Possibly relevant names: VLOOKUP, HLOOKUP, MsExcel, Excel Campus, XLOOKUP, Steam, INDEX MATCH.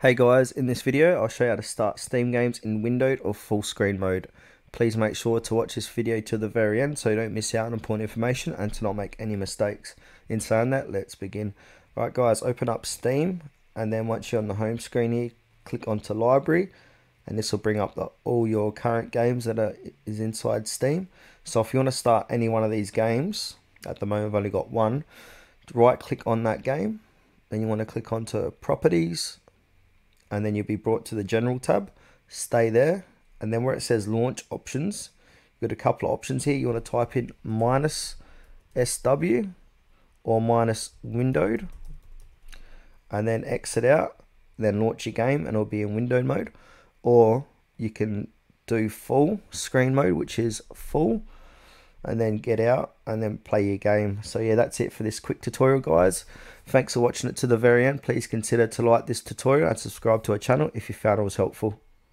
Hey guys, in this video I'll show you how to start Steam games in windowed or full screen mode. Please make sure to watch this video to the very end so you don't miss out on important information and to not make any mistakes. In saying that, let's begin. Right guys, open up Steam and then once you're on the home screen here, click onto Library and this will bring up all your current games that is inside Steam. So if you want to start any one of these games, at the moment I've only got one, right click on that game, then you want to click onto Properties, and then you'll be brought to the General tab. Stay there, and then where it says Launch Options, you've got a couple of options here. You want to type in -SW or -windowed, and then exit out, then launch your game and it'll be in windowed mode. Or you can do full screen mode, which is full, and then get out and then play your game. So yeah, that's it for this quick tutorial guys. Thanks for watching it to the very end. Please consider to like this tutorial and subscribe to our channel if you found it was helpful.